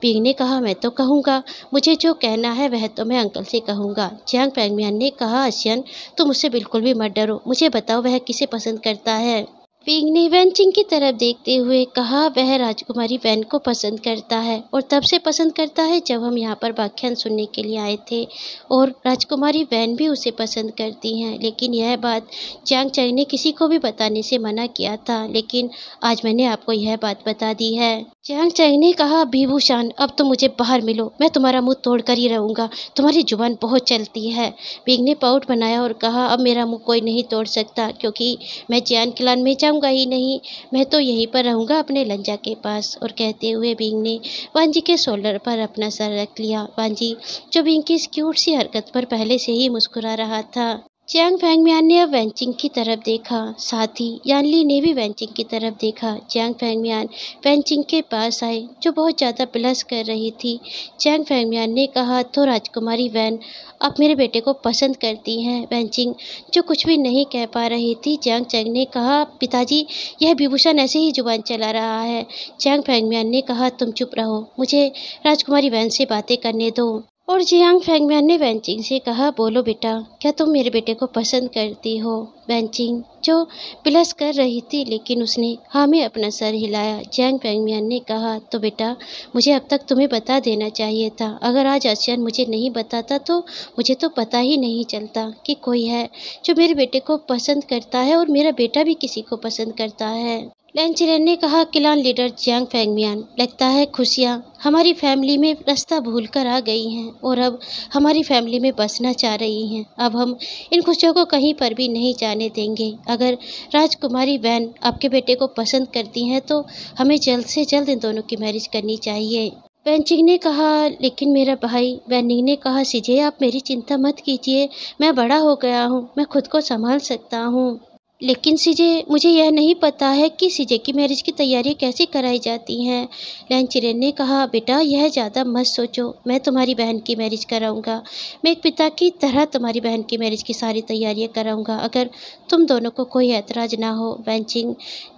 पिंग ने कहा, मैं तो कहूँगा, मुझे जो कहना है वह तो मैं अंकल से कहूँगा। चांग फेंगमियान ने कहा, अशियन तुम उससे बिल्कुल भी मत डरो, मुझे बताओ वह किसे पसंद करता है। पिंग ने वेन चिंग की तरफ देखते हुए कहा, वह राजकुमारी वेन को पसंद करता है, और तब से पसंद करता है जब हम यहाँ पर व्याख्यान सुनने के लिए आए थे, और राजकुमारी वेन भी उसे पसंद करती हैं। लेकिन यह बात चांग चेंग ने किसी को भी बताने से मना किया था, लेकिन आज मैंने आपको यह बात बता दी है। चांग चेंग ने कहा, बीभूषण अब तो मुझे बाहर मिलो, मैं तुम्हारा मुंह तोड़ कर ही रहूँगा, तुम्हारी जुबान बहुत चलती है। पिंग ने पाउट बनाया और कहा, अब मेरा मुंह कोई नहीं तोड़ सकता, क्योंकि मैं चांग क्लान में जाऊँगा ही नहीं, मैं तो यहीं पर रहूँगा अपने लंजा के पास। और कहते हुए पिंग ने वांजी के शोल्डर पर अपना सर रख लिया। वांजी जो पिंग की इस क्यूट सी हरकत पर पहले से ही मुस्कुरा रहा था। चांग फेंगमियान ने अब वेन चिंग की तरफ देखा, साथ ही यानली ने भी वेन चिंग की तरफ देखा। चांग फेंगमियान वेन चिंग के पास आए जो बहुत ज़्यादा ब्लश कर रही थी। चांग फेंगमियान ने कहा, तो राजकुमारी वेन आप मेरे बेटे को पसंद करती हैं। वेन चिंग जो कुछ भी नहीं कह पा रही थी। चांग चेंग ने कहा, पिताजी यह विभूषण ऐसे ही जुबान चला रहा है। चांग फेंगमियान ने कहा, तुम चुप रहो, मुझे राजकुमारी वेन से बातें करने दो। और जियांग फेंगमियान ने वेन चिंग से कहा, बोलो बेटा, क्या तुम मेरे बेटे को पसंद करती हो? वेन चिंग जो बिलस कर रही थी लेकिन उसने हाँ में अपना सर हिलाया। जियांग फेंगमियान ने कहा, तो बेटा मुझे अब तक तुम्हें बता देना चाहिए था। अगर आज आशियान मुझे नहीं बताता तो मुझे तो पता ही नहीं चलता कि कोई है जो मेरे बेटे को पसंद करता है और मेरा बेटा भी किसी को पसंद करता है। लैन चिरेन ने कहा, क्लान लीडर जियांग फेंगमियान, लगता है खुशियाँ हमारी फैमिली में रास्ता भूल कर आ गई हैं और अब हमारी फैमिली में बसना चाह रही हैं। अब हम इन खुशियों को कहीं पर भी नहीं जाने देंगे। अगर राजकुमारी वैन आपके बेटे को पसंद करती हैं तो हमें जल्द से जल्द इन दोनों की मैरिज करनी चाहिए। वेन चिंग ने कहा, लेकिन मेरा भाई। वेन निंग ने कहा, सीजे आप मेरी चिंता मत कीजिए, मैं बड़ा हो गया हूँ, मैं खुद को संभाल सकता हूँ। लेकिन सीजे मुझे यह नहीं पता है कि सीजे की मैरिज की तैयारी कैसे कराई जाती हैं। लैन चिरेन ने कहा, बेटा यह ज़्यादा मत सोचो, मैं तुम्हारी बहन की मैरिज कराऊंगा। मैं एक पिता की तरह तुम्हारी बहन की मैरिज की सारी तैयारियां कराऊंगा, अगर तुम दोनों को कोई ऐतराज़ ना हो। वेन चिंग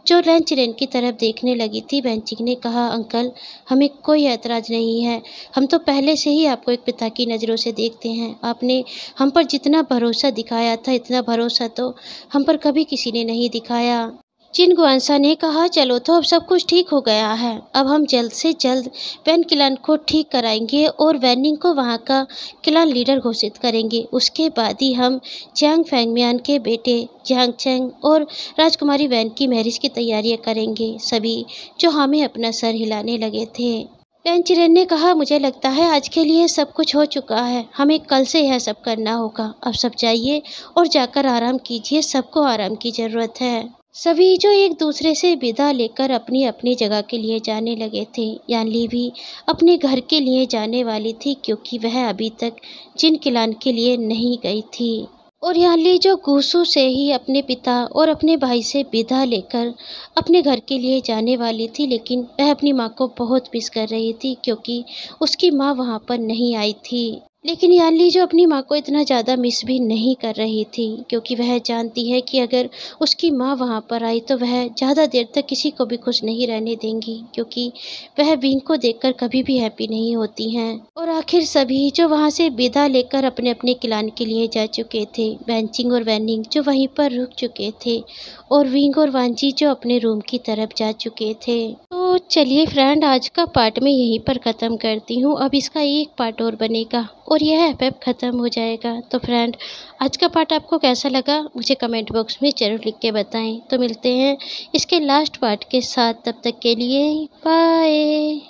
जो लैन चिरेन की तरफ देखने लगी थी, वेन चिंग ने कहा, अंकल हमें कोई ऐतराज़ नहीं है, हम तो पहले से ही आपको एक पिता की नज़रों से देखते हैं। आपने हम पर जितना भरोसा दिखाया था, इतना भरोसा तो हम पर कभी किसी ने नहीं दिखाया। जिनगुआंसा ने कहा, चलो तो अब सब कुछ ठीक हो गया है, अब हम जल्द से जल्द वैन क्लान को ठीक कराएंगे और वैन निंग को वहाँ का क्लान लीडर घोषित करेंगे। उसके बाद ही हम जियांग फेंगमियान के बेटे चांग चेंग और राजकुमारी वैन की मैरिज की तैयारियां करेंगे। सभी जो हमें अपना सर हिलाने लगे थे। लैन चिरेन ने कहा, मुझे लगता है आज के लिए सब कुछ हो चुका है, हमें कल से यह सब करना होगा। अब सब जाइए और जाकर आराम कीजिए, सबको आराम की ज़रूरत है। सभी जो एक दूसरे से विदा लेकर अपनी अपनी जगह के लिए जाने लगे थे। यानली भी अपने घर के लिए जाने वाली थी क्योंकि वह अभी तक जिन क्लान के लिए नहीं गई थी। और यानली जो गुसु से ही अपने पिता और अपने भाई से विदा लेकर अपने घर के लिए जाने वाली थी, लेकिन वह अपनी माँ को बहुत मिस कर रही थी क्योंकि उसकी माँ वहाँ पर नहीं आई थी। लेकिन यानली जो अपनी माँ को इतना ज़्यादा मिस भी नहीं कर रही थी क्योंकि वह जानती है कि अगर उसकी माँ वहाँ पर आई तो वह ज़्यादा देर तक किसी को भी खुश नहीं रहने देंगी क्योंकि वह बिंग को देखकर कभी भी हैप्पी नहीं होती हैं। और आखिर सभी जो वहाँ से विदा लेकर अपने अपने क्लान के लिए जा चुके थे। वेन चिंग और वैन निंग जो वहीं पर रुक चुके थे और विंग और वांजी जो अपने रूम की तरफ जा चुके थे। तो चलिए फ्रेंड, आज का पार्ट मैं यहीं पर ख़त्म करती हूँ। अब इसका एक पार्ट और बनेगा और यह एपिसोड ख़त्म हो जाएगा। तो फ्रेंड, आज का पार्ट आपको कैसा लगा मुझे कमेंट बॉक्स में ज़रूर लिख के बताएं। तो मिलते हैं इसके लास्ट पार्ट के साथ, तब तक के लिए बाय।